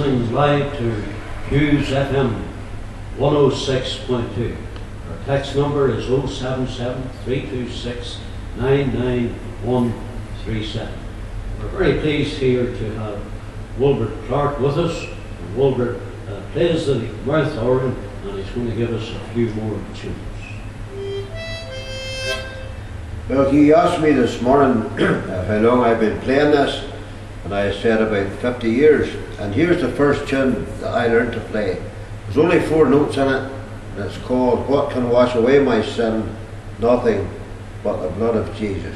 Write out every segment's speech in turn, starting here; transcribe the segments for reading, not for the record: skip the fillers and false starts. Listening live to QZM 106.2. Our text number is 077-326-99137. We're very pleased here to have Wilburt Clarke with us. Wilburt plays the mouth organ, and he's going to give us a few more tunes. Well, he asked me this morning how long I've been playing this, and I said about 50 years. And here's the first tune that I learned to play. There's only four notes in it, and it's called "What Can Wash Away My Sin? Nothing But the Blood of Jesus."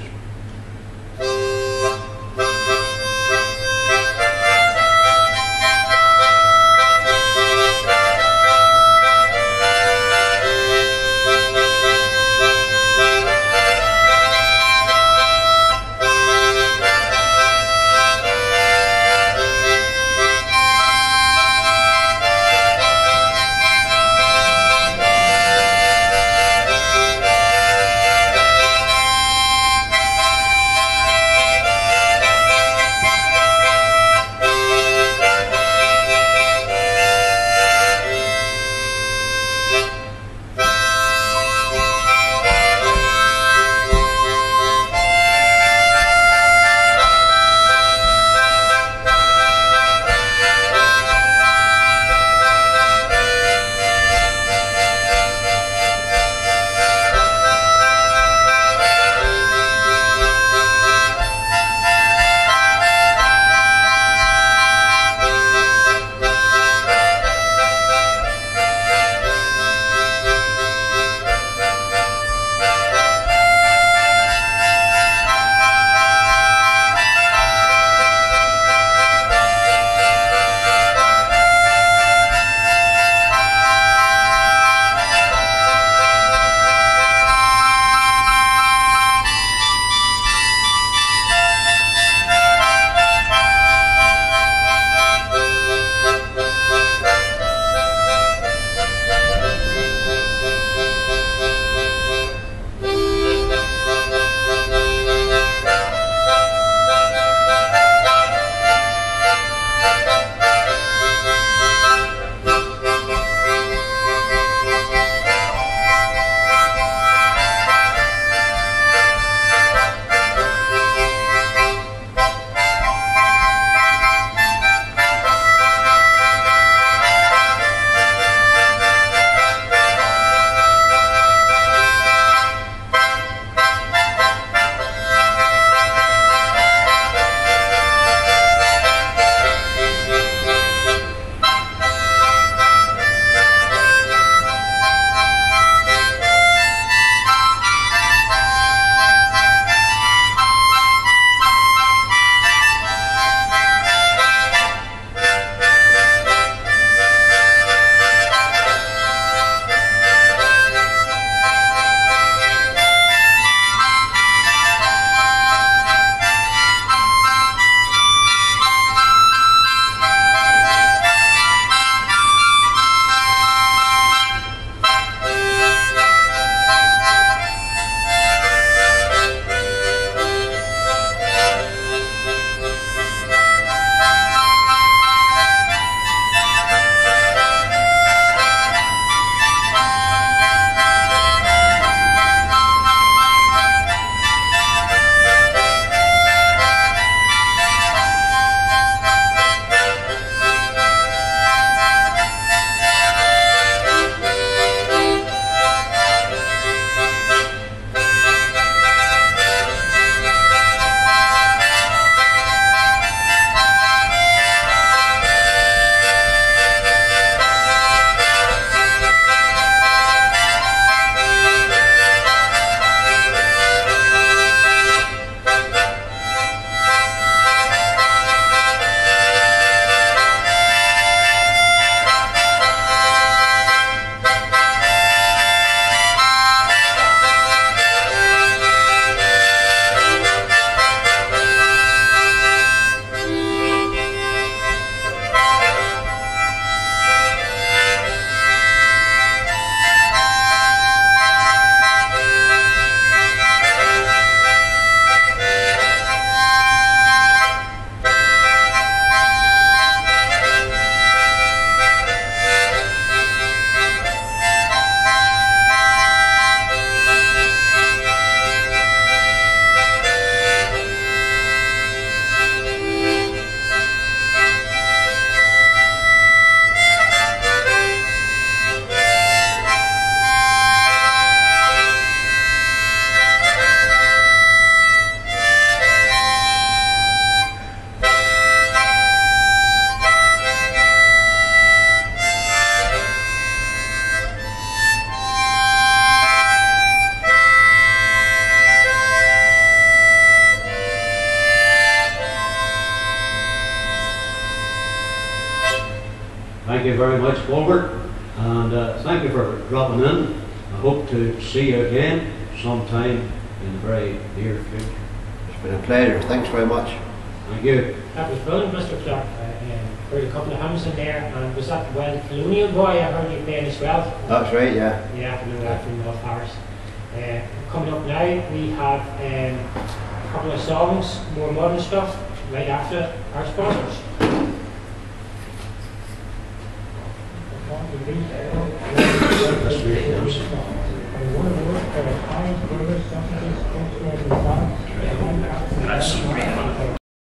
Thank you very much, Wilburt, and thank you for dropping in. I hope to see you again sometime in the very near future. It's been a pleasure. Thanks very much. Thank you. That was brilliant, Mr. Clarke. I heard a couple of hams in there, and was that Weld Colonial boy I heard you playing as well? That's right, yeah. In the afternoon, from North Harris. Coming up now, we have a couple of songs, more modern stuff, right after our sponsors. That's